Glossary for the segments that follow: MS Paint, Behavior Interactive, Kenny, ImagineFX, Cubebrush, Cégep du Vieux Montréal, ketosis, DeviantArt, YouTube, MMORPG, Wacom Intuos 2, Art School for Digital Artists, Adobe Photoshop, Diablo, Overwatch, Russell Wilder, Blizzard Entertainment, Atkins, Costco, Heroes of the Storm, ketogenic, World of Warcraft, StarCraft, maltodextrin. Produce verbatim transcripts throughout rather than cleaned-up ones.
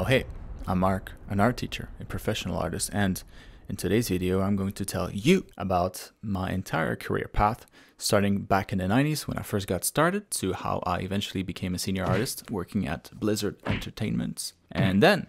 Oh hey, I'm Mark, an art teacher, a professional artist, and in today's video I'm going to tell you about my entire career path, starting back in the nineties when I first got started to how I eventually became a senior artist working at Blizzard Entertainment, and then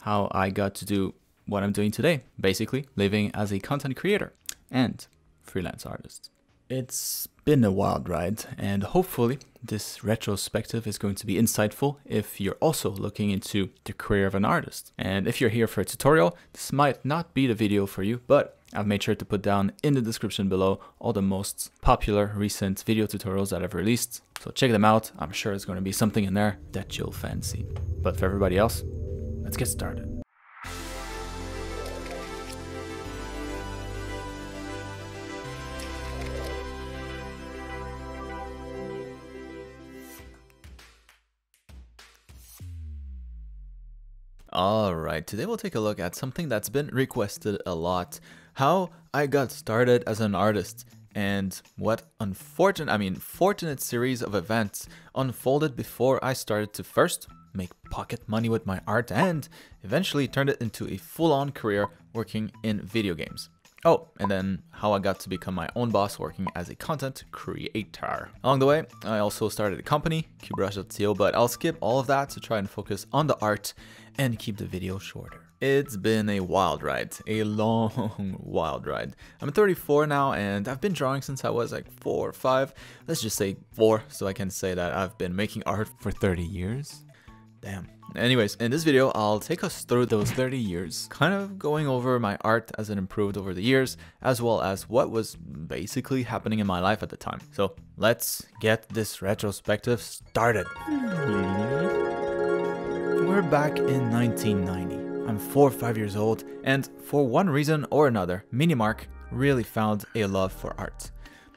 how I got to do what I'm doing today, basically living as a content creator and freelance artist. It's been a wild ride, and hopefully this retrospective is going to be insightful if you're also looking into the career of an artist. And if you're here for a tutorial, this might not be the video for you, but I've made sure to put down in the description below all the most popular recent video tutorials that I've released. So check them out. I'm sure there's going to be something in there that you'll fancy. But for everybody else, let's get started. All right, today we'll take a look at something that's been requested a lot, how I got started as an artist and what unfortunate, I mean, fortunate series of events unfolded before I started to first make pocket money with my art and eventually turned it into a full-on career working in video games. Oh, and then how I got to become my own boss working as a content creator. Along the way, I also started a company, Cubebrush dot co, but I'll skip all of that to try and focus on the art and keep the video shorter. It's been a wild ride, a long wild ride. I'm thirty-four now and I've been drawing since I was like four or five. Let's just say four so I can say that I've been making art for thirty years. Damn. Anyways, in this video, I'll take us through those thirty years, kind of going over my art as it improved over the years, as well as what was basically happening in my life at the time. So let's get this retrospective started. We're back in nineteen ninety. I'm four or five years old, and for one reason or another, Minimark really found a love for art.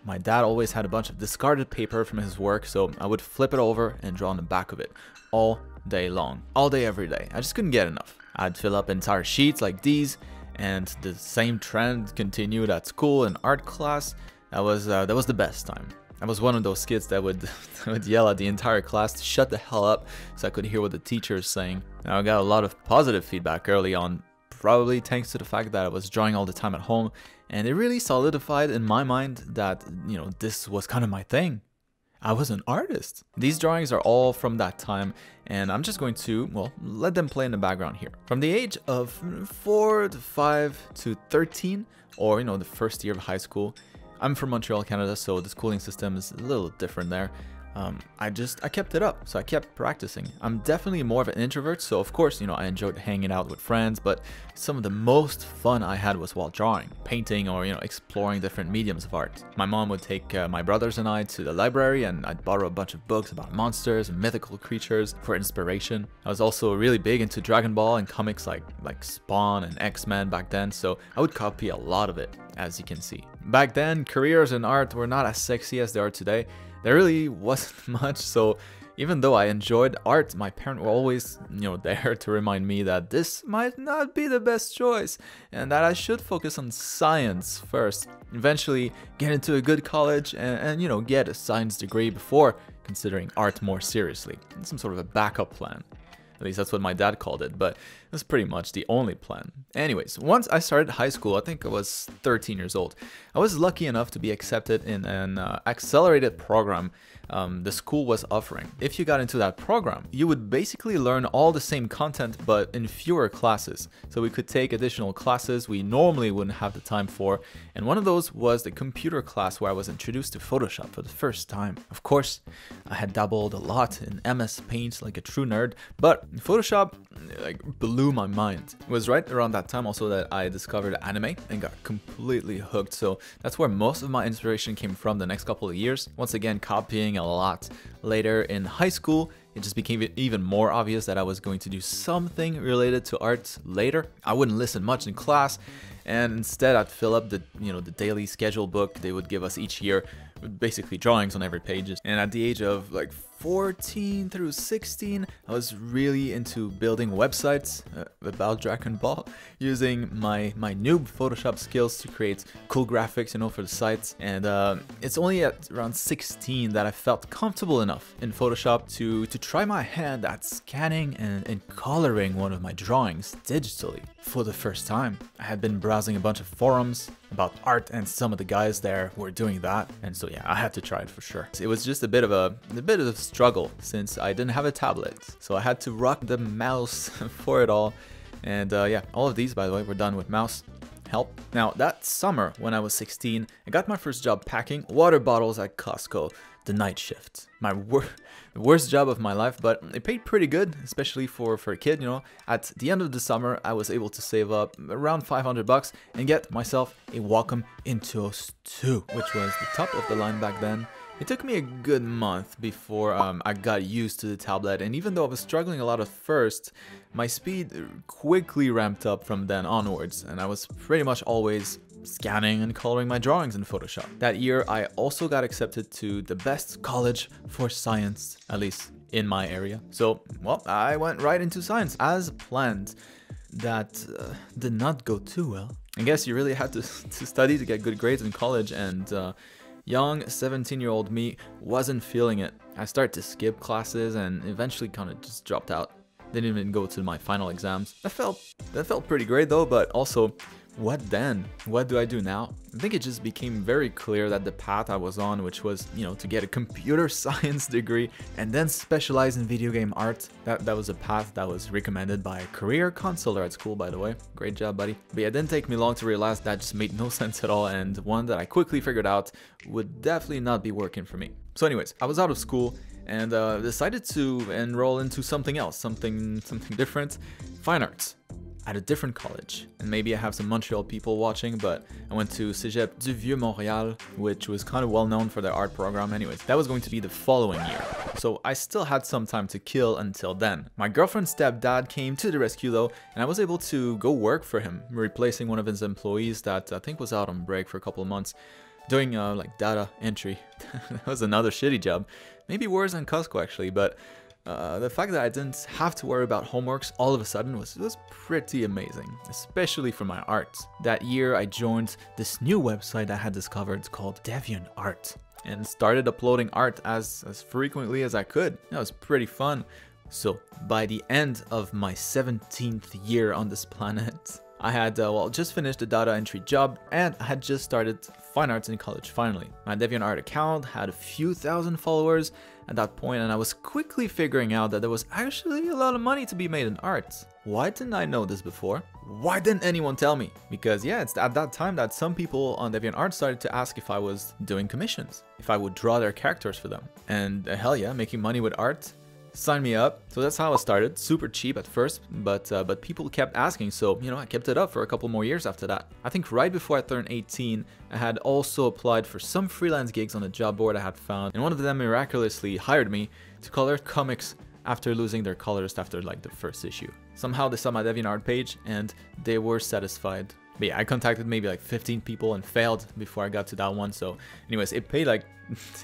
My dad always had a bunch of discarded paper from his work, so I would flip it over and draw on the back of it all day long, all day, every day. I just couldn't get enough. I'd fill up entire sheets like these, and the same trend continued at school and art class. That was uh, that was the best time. I was one of those kids that would, would yell at the entire class to shut the hell up so I could hear what the teacher is saying. Now, I got a lot of positive feedback early on, probably thanks to the fact that I was drawing all the time at home, and it really solidified in my mind that, you know, this was kind of my thing. I was an artist. These drawings are all from that time, and I'm just going to, well, let them play in the background here. From the age of four to five to thirteen, or, you know, the first year of high school. I'm from Montreal, Canada, so the schooling system is a little different there. Um, I just, I kept it up, so I kept practicing. I'm definitely more of an introvert, so of course, you know, I enjoyed hanging out with friends, but some of the most fun I had was while drawing, painting, or, you know, exploring different mediums of art. My mom would take uh, my brothers and I to the library, and I'd borrow a bunch of books about monsters and mythical creatures for inspiration. I was also really big into Dragon Ball and comics like, like Spawn and X-Men back then, so I would copy a lot of it, as you can see. Back then, careers in art were not as sexy as they are today. There really wasn't much, so even though I enjoyed art, my parents were always, you know, there to remind me that this might not be the best choice and that I should focus on science first, eventually get into a good college and, and you know, get a science degree before considering art more seriously. It's some sort of a backup plan. At least that's what my dad called it, but that's pretty much the only plan. Anyways, once I started high school, I think I was thirteen years old. I was lucky enough to be accepted in an uh, accelerated program um, the school was offering. If you got into that program, you would basically learn all the same content, but in fewer classes. So we could take additional classes we normally wouldn't have the time for. And one of those was the computer class where I was introduced to Photoshop for the first time. Of course, I had dabbled a lot in M S Paint like a true nerd, but Photoshop like blew my mind. It was right around that time also that I discovered anime and got completely hooked, so that's where most of my inspiration came from the next couple of years. Once again, copying a lot. Later in high school, it just became even more obvious that I was going to do something related to art later. I wouldn't listen much in class, and instead I'd fill up the, you know, the daily schedule book they would give us each year with basically drawings on every page. And at the age of like fourteen through sixteen, I was really into building websites uh, about Dragon Ball, using my, my noob Photoshop skills to create cool graphics, you know, for the sites. And uh, it's only at around sixteen that I felt comfortable enough in Photoshop to, to try my hand at scanning and, and coloring one of my drawings digitally for the first time. I had been browsing a bunch of forums about art, and some of the guys there were doing that, and so yeah, I had to try it for sure. It was just a bit of a, a bit of a struggle since I didn't have a tablet, so I had to rock the mouse for it all. And uh, yeah, all of these, by the way, were done with mouse help. Now, that summer when I was sixteen, I got my first job packing water bottles at Costco, the night shift. My wor worst job of my life, but it paid pretty good, especially for, for a kid, you know. At the end of the summer, I was able to save up around five hundred bucks and get myself a Wacom Intuos two, which was the top of the line back then. It took me a good month before um, I got used to the tablet, and even though I was struggling a lot at first, my speed quickly ramped up from then onwards, and I was pretty much always scanning and coloring my drawings in Photoshop. That year, I also got accepted to the best college for science, at least in my area. So, well, I went right into science as planned. That uh, did not go too well. I guess you really had to, to study to get good grades in college, and uh, young seventeen-year-old me wasn't feeling it. I started to skip classes and eventually kind of just dropped out. Didn't even go to my final exams. That felt, that felt pretty great though, but also, what then? What do I do now? I think it just became very clear that the path I was on, which was, you know, to get a computer science degree and then specialize in video game art, that, that was a path that was recommended by a career counselor at school, by the way. Great job, buddy. But yeah, it didn't take me long to realize that just made no sense at all, and one that I quickly figured out would definitely not be working for me. So anyways, I was out of school and uh, decided to enroll into something else, something, something different, fine arts, at a different college. And maybe I have some Montreal people watching, but I went to Cégep du Vieux Montréal, which was kind of well known for their art program. Anyways, that was going to be the following year, so I still had some time to kill until then. My girlfriend's stepdad came to the rescue though, and I was able to go work for him, replacing one of his employees that I think was out on break for a couple of months, doing uh, like data entry. That was another shitty job, maybe worse than Costco actually, but Uh, the fact that I didn't have to worry about homeworks all of a sudden was, was pretty amazing, especially for my art. That year, I joined this new website I had discovered called DeviantArt and started uploading art as, as frequently as I could. That was pretty fun. So by the end of my seventeenth year on this planet, I had uh, well just finished the data entry job, and I had just started fine arts in college finally. My DeviantArt account had a few thousand followers at that point, and I was quickly figuring out that there was actually a lot of money to be made in art. Why didn't I know this before? Why didn't anyone tell me? Because yeah, it's at that time that some people on DeviantArt started to ask if I was doing commissions, if I would draw their characters for them. And uh, hell yeah, making money with art, sign me up. So that's how I started, super cheap at first, but uh, but people kept asking, so you know, I kept it up for a couple more years after that. I think right before I turned eighteen, I had also applied for some freelance gigs on a job board I had found, and one of them miraculously hired me to color comics after losing their colorist after like the first issue. Somehow they saw my DeviantArt page and they were satisfied. But yeah, I contacted maybe like fifteen people and failed before I got to that one. So anyways, it paid like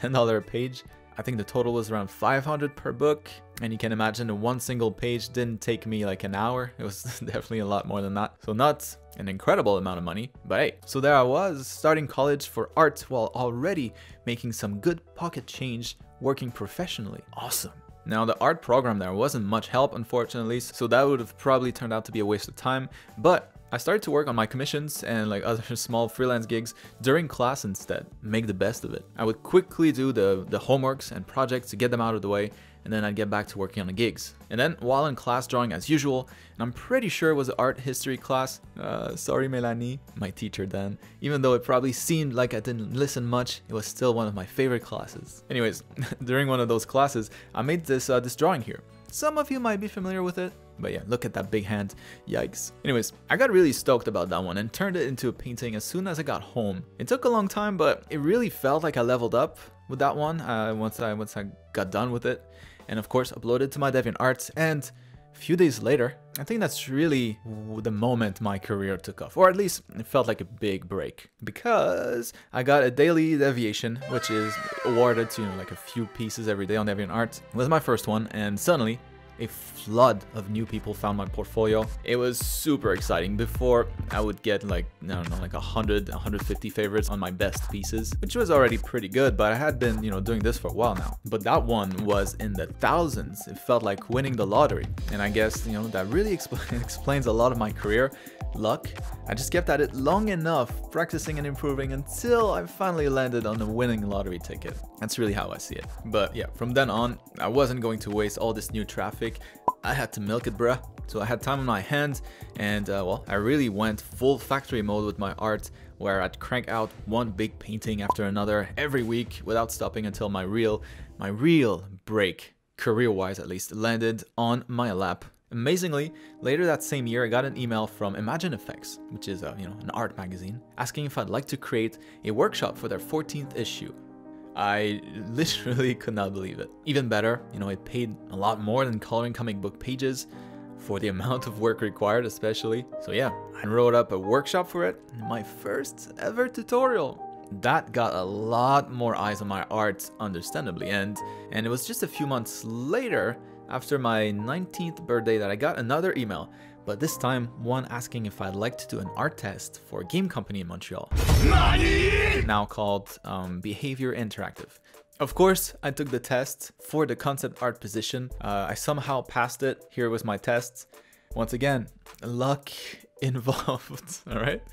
ten dollars a page. I think the total was around five hundred per book, and you can imagine the one single page didn't take me like an hour. It was definitely a lot more than that. So not an incredible amount of money, but hey. So there I was, starting college for art while already making some good pocket change working professionally. Awesome. Now, the art program there wasn't much help, unfortunately, so that would have probably turned out to be a waste of time, but I started to work on my commissions and like other small freelance gigs during class instead. Make the best of it. I would quickly do the, the homeworks and projects to get them out of the way, and then I'd get back to working on the gigs. And then while in class drawing as usual, and I'm pretty sure it was an art history class, uh, sorry Melanie, my teacher then, even though it probably seemed like I didn't listen much, it was still one of my favorite classes. Anyways, during one of those classes, I made this, uh, this drawing here. Some of you might be familiar with it. But yeah, look at that big hand, yikes. Anyways, I got really stoked about that one and turned it into a painting as soon as I got home. It took a long time, but it really felt like I leveled up with that one uh, once I once I got done with it. And of course, uploaded to my DeviantArt and A few days later, I think that's really the moment my career took off, or at least it felt like a big break, because I got a daily deviation, which is awarded to, you know, like a few pieces every day on DeviantArt. It was my first one, and suddenly a flood of new people found my portfolio. It was super exciting. Before, I would get like, I don't know, like one hundred, one hundred fifty favorites on my best pieces, which was already pretty good, but I had been, you know, doing this for a while now. But that one was in the thousands. It felt like winning the lottery. And I guess, you know, that really expl- explains a lot of my career. Luck. I just kept at it long enough, practicing and improving until I finally landed on a winning lottery ticket. That's really how I see it. But yeah, from then on, I wasn't going to waste all this new traffic. I had to milk it, bruh. So I had time on my hands, and uh, well, I really went full factory mode with my art, where I'd crank out one big painting after another every week without stopping until my real, my real break, career-wise at least, landed on my lap. Amazingly, later that same year, I got an email from ImagineFX, which is a, you know, an art magazine, asking if I'd like to create a workshop for their fourteenth issue. I literally could not believe it. Even better, you know, it paid a lot more than coloring comic book pages for the amount of work required, especially. So yeah, I wrote up a workshop for it, my first ever tutorial. That got a lot more eyes on my art, understandably, and, and it was just a few months later, after my nineteenth birthday, that I got another email, but this time one asking if I'd like to do an art test for a game company in Montreal, money! Now called um, Behavior Interactive. Of course, I took the test for the concept art position. Uh, I somehow passed it. Here was my test. Once again, luck involved, all right?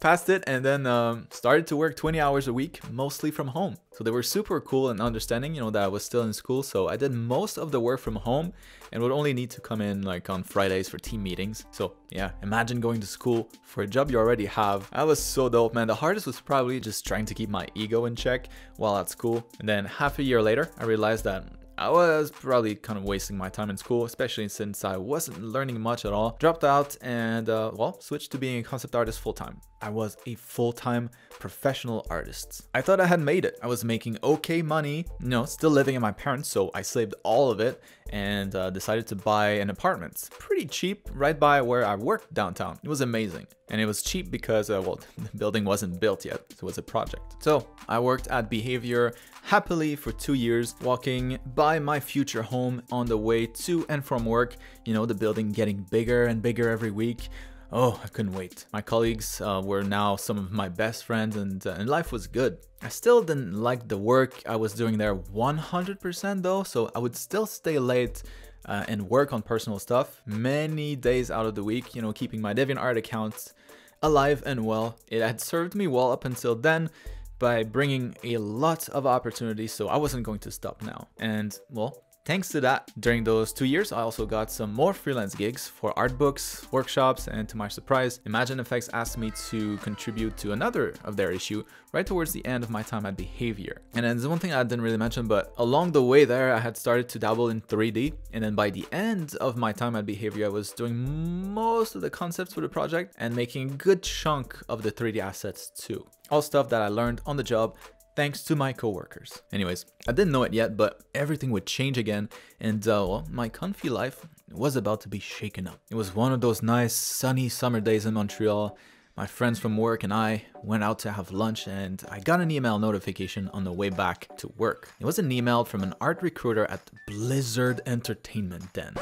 Passed it, and then um, started to work twenty hours a week, mostly from home. So they were super cool and understanding, you know, that I was still in school. So I did most of the work from home and would only need to come in like on Fridays for team meetings. So yeah, imagine going to school for a job you already have. I was so dope, man. The hardest was probably just trying to keep my ego in check while at school. And then half a year later, I realized that I was probably kind of wasting my time in school, especially since I wasn't learning much at all. Dropped out and, uh, well, switched to being a concept artist full-time. I was a full-time professional artist. I thought I had made it. I was making okay money, you know, still living at my parents', so I saved all of it and uh, decided to buy an apartment. Pretty cheap, right by where I worked downtown. It was amazing. And it was cheap because, uh, well, the building wasn't built yet, so it was a project. So I worked at Behavior happily for two years, walking by my future home on the way to and from work, you know, the building getting bigger and bigger every week. Oh, I couldn't wait. My colleagues uh, were now some of my best friends, and, uh, and life was good. I still didn't like the work I was doing there one hundred percent though, so I would still stay late uh, and work on personal stuff many days out of the week, you know, keeping my DeviantArt accounts alive and well. It had served me well up until then by bringing a lot of opportunities, so I wasn't going to stop now. And well, thanks to that, during those two years, I also got some more freelance gigs for art books, workshops, and to my surprise, ImagineFX asked me to contribute to another of their issue right towards the end of my time at Behavior. And then there's one thing I didn't really mention, but along the way there, I had started to dabble in three D, and then by the end of my time at Behavior, I was doing most of the concepts for the project and making a good chunk of the three D assets too. All stuff that I learned on the job, thanks to my coworkers. Anyways, I didn't know it yet, but everything would change again, and uh, well, my comfy life was about to be shaken up. It was one of those nice sunny summer days in Montreal. My friends from work and I went out to have lunch, and I got an email notification on the way back to work. It was an email from an art recruiter at Blizzard Entertainment then.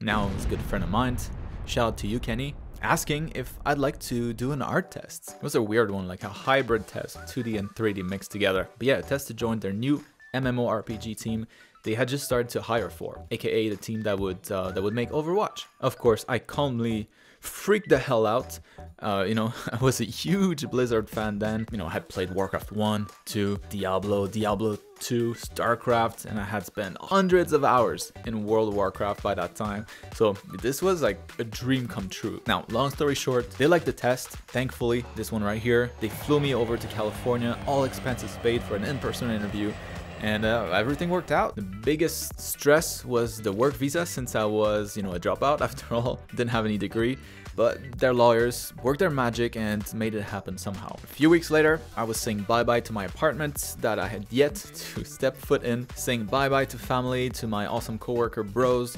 Now it's a good friend of mine. Shout out to you, Kenny. Asking if I'd like to do an art test. It was a weird one, like a hybrid test, two D and three D mixed together. But yeah, a test to join their new MMORPG team they had just started to hire for, aka the team that would uh, that would make Overwatch. Of course, I calmly freaked the hell out. Uh, you know, I was a huge Blizzard fan then. You know, I had played Warcraft one, two, Diablo, Diablo two, StarCraft, and I had spent hundreds of hours in World of Warcraft by that time. So this was like a dream come true. Now, long story short, they liked the test. Thankfully, this one right here, they flew me over to California, all expenses paid, for an in-person interview. And uh, everything worked out. The biggest stress was the work visa, since I was, you know, a dropout after all, didn't have any degree, but their lawyers worked their magic and made it happen somehow. A few weeks later, I was saying bye-bye to my apartment that I had yet to step foot in, saying bye-bye to family, to my awesome coworker bros,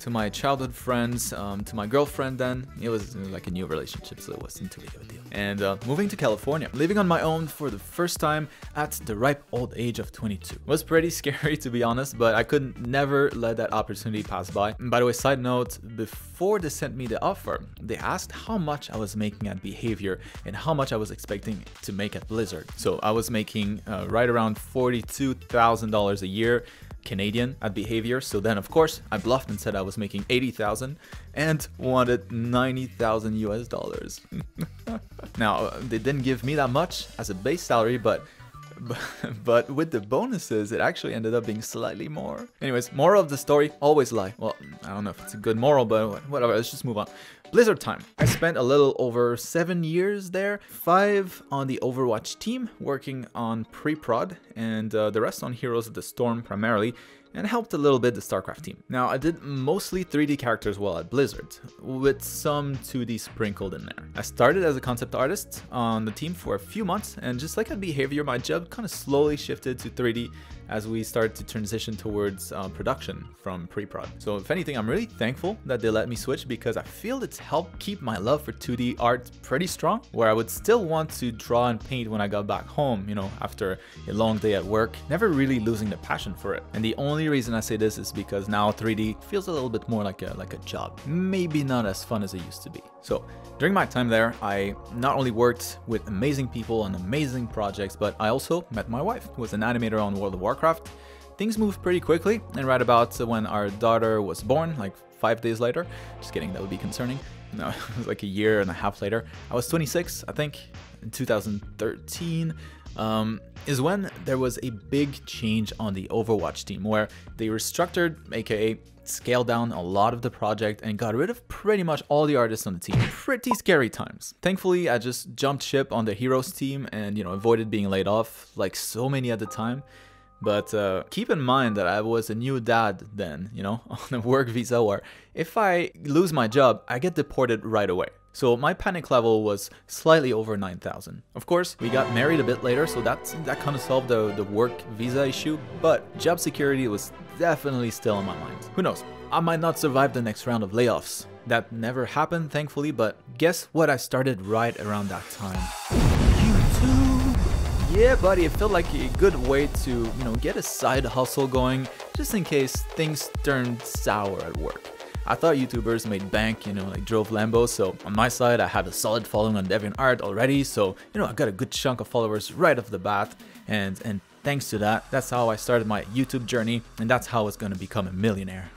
to my childhood friends, um, to my girlfriend then. It was like a new relationship, so it wasn't a big of a deal. And uh, moving to California, living on my own for the first time at the ripe old age of twenty-two. It was pretty scary, to be honest, but I could never let that opportunity pass by. And by the way, side note, before they sent me the offer, they asked how much I was making at Behavior and how much I was expecting to make at Blizzard. So I was making uh, right around forty-two thousand dollars a year Canadian at Behavior. So then of course I bluffed and said I was making eighty thousand and wanted ninety thousand U S dollars. Now they didn't give me that much as a base salary, but but with the bonuses, it actually ended up being slightly more. Anyways, moral of the story, always lie. Well, I don't know if it's a good moral, but whatever, let's just move on. Blizzard time. I spent a little over seven years there, five on the Overwatch team, working on pre-prod, and uh, the rest on Heroes of the Storm primarily, and helped a little bit the StarCraft team. Now, I did mostly three D characters while at Blizzard, with some two D sprinkled in there. I started as a concept artist on the team for a few months, and just like at Behavior, my job kind of slowly shifted to three D as we started to transition towards uh, production from pre-prod. So if anything, I'm really thankful that they let me switch, because I feel it's helped keep my love for two D art pretty strong, where I would still want to draw and paint when I got back home, you know, after a long day at work, never really losing the passion for it. And the only The reason I say this is because now three D feels a little bit more like a like a job, maybe not as fun as it used to be. So during my time there, I not only worked with amazing people on amazing projects, but I also met my wife, who was an animator on World of Warcraft. Things moved pretty quickly, and right about when our daughter was born, like five days later, just kidding, that would be concerning. No, it was like a year and a half later. I was twenty-six, I think, in two thousand thirteen. Um, is when there was a big change on the Overwatch team, where they restructured, aka scaled down a lot of the project and got rid of pretty much all the artists on the team. Pretty scary times. Thankfully, I just jumped ship on the Heroes team and, you know, avoided being laid off like so many at the time. But uh, keep in mind that I was a new dad then, you know, on a work visa, where if I lose my job, I get deported right away. So my panic level was slightly over nine thousand. Of course, we got married a bit later, so that's, that kind of solved the, the work visa issue, but job security was definitely still in my mind. Who knows? I might not survive the next round of layoffs. That never happened, thankfully, but guess what I started right around that time? YouTube! Yeah, buddy, it felt like a good way to, you know, get a side hustle going, just in case things turned sour at work. I thought YouTubers made bank, you know, like drove Lambos, so on my side, I had a solid following on DeviantArt already, so, you know, I got a good chunk of followers right off the bat, and, and thanks to that, that's how I started my YouTube journey, and that's how I was gonna become a millionaire.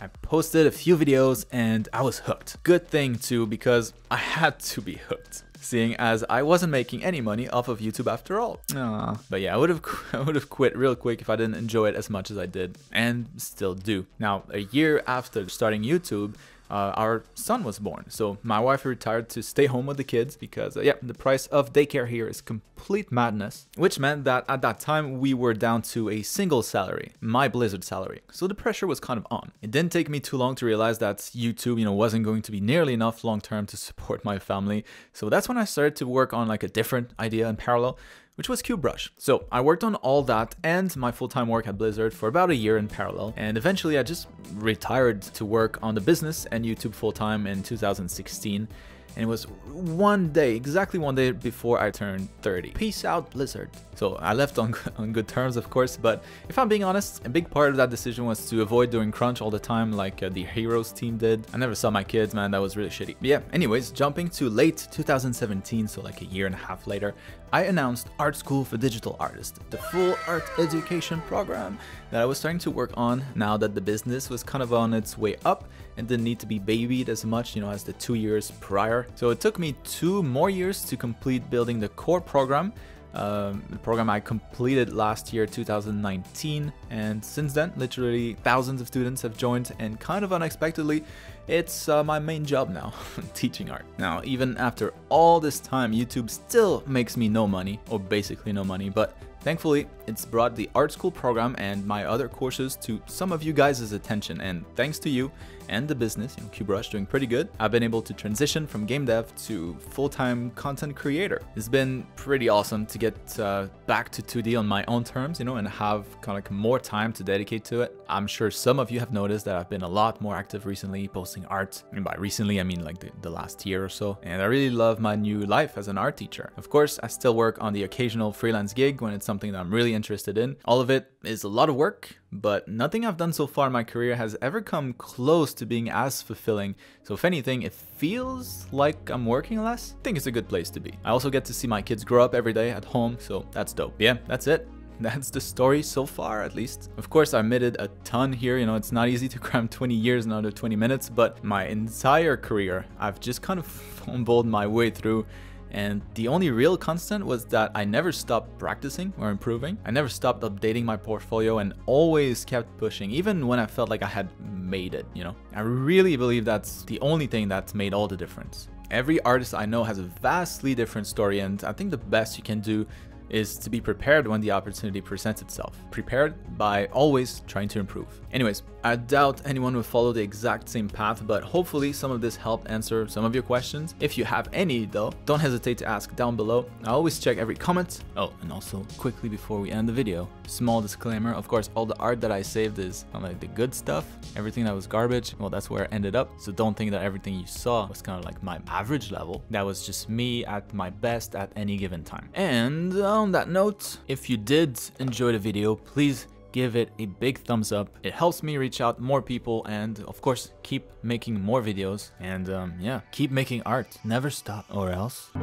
I posted a few videos, and I was hooked. Good thing, too, because I had to be hooked, seeing as I wasn't making any money off of YouTube after all. Aww. But yeah, I would have I would have quit real quick if I didn't enjoy it as much as I did, and still do. Now, a year after starting YouTube, uh, our son was born, so my wife retired to stay home with the kids because, uh, yeah, the price of daycare here is complete madness, which meant that at that time we were down to a single salary, my Blizzard salary, so the pressure was kind of on. It didn't take me too long to realize that YouTube, you know, wasn't going to be nearly enough long-term to support my family, so that's when I started to work on like a different idea in parallel, which was Cubebrush. So I worked on all that and my full-time work at Blizzard for about a year in parallel, and eventually I just retired to work on the business and YouTube full-time in two thousand sixteen, and it was one day, exactly one day before I turned thirty. Peace out, Blizzard. So I left on, on good terms, of course, but if I'm being honest, a big part of that decision was to avoid doing crunch all the time like uh, the Heroes team did. I never saw my kids, man, that was really shitty. But yeah, anyways, jumping to late two thousand seventeen, so like a year and a half later, I announced Art School for Digital Artists, the full art education program that I was starting to work on now that the business was kind of on its way up and didn't need to be babied as much, you know, as the two years prior. So it took me two more years to complete building the core program, Um, the program I completed last year, two thousand nineteen, and since then, literally thousands of students have joined, and kind of unexpectedly, it's uh, my main job now, teaching art. Now, even after all this time, YouTube still makes me no money, or basically no money, but Thankfully, it's brought the Art School program and my other courses to some of you guys' attention, and thanks to you and the business, you know, Cubebrush doing pretty good, I've been able to transition from game dev to full-time content creator. It's been pretty awesome to get uh, back to two D on my own terms, you know, and have kind of like more time to dedicate to it. I'm sure some of you have noticed that I've been a lot more active recently, posting art, and by recently I mean like the, the last year or so, and I really love my new life as an art teacher. Of course, I still work on the occasional freelance gig when it's something Something that I'm really interested in. All of it is a lot of work, but nothing I've done so far in my career has ever come close to being as fulfilling, so if anything, it feels like I'm working less. I think it's a good place to be. I also get to see my kids grow up every day at home, so that's dope. Yeah, that's it. That's the story so far, at least. Of course, I omitted a ton here, you know, it's not easy to cram twenty years in under twenty minutes, but my entire career, I've just kind of fumbled my way through. And the only real constant was that I never stopped practicing or improving. I never stopped updating my portfolio and always kept pushing, even when I felt like I had made it, you know? I really believe that's the only thing that's made all the difference. Every artist I know has a vastly different story, and I think the best you can do is to be prepared when the opportunity presents itself. Prepared by always trying to improve. Anyways, I doubt anyone will follow the exact same path, but hopefully some of this helped answer some of your questions. If you have any though, don't hesitate to ask down below. I always check every comment. Oh, and also quickly before we end the video, small disclaimer, of course, all the art that I saved is kind of like the good stuff. Everything that was garbage, well, that's where it ended up. So don't think that everything you saw was kind of like my average level. That was just me at my best at any given time. And uh, on that note, if you did enjoy the video, please give it a big thumbs up. It helps me reach out more people and of course keep making more videos, and um, yeah, keep making art, never stop or else.